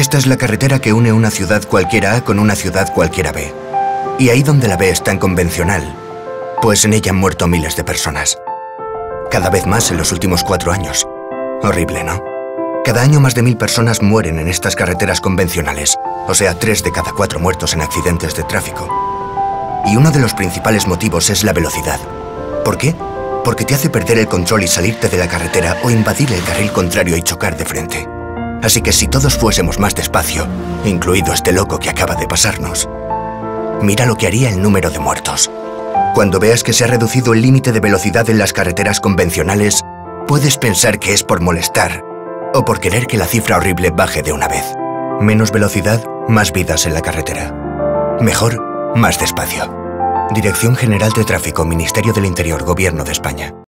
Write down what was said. Esta es la carretera que une una ciudad cualquiera A con una ciudad cualquiera B. Y ahí donde la B es tan convencional, pues en ella han muerto miles de personas. Cada vez más en los últimos 4 años. Horrible, ¿no? Cada año más de 1000 personas mueren en estas carreteras convencionales, o sea, 3 de cada 4 muertos en accidentes de tráfico. Y uno de los principales motivos es la velocidad. ¿Por qué? Porque te hace perder el control y salirte de la carretera o invadir el carril contrario y chocar de frente. Así que si todos fuésemos más despacio, incluido este loco que acaba de pasarnos, mira lo que haría el número de muertos. Cuando veas que se ha reducido el límite de velocidad en las carreteras convencionales, puedes pensar que es por molestar o por querer que la cifra horrible baje de una vez. Menos velocidad, más vidas en la carretera. Mejor, más despacio. Dirección General de Tráfico, Ministerio del Interior, Gobierno de España.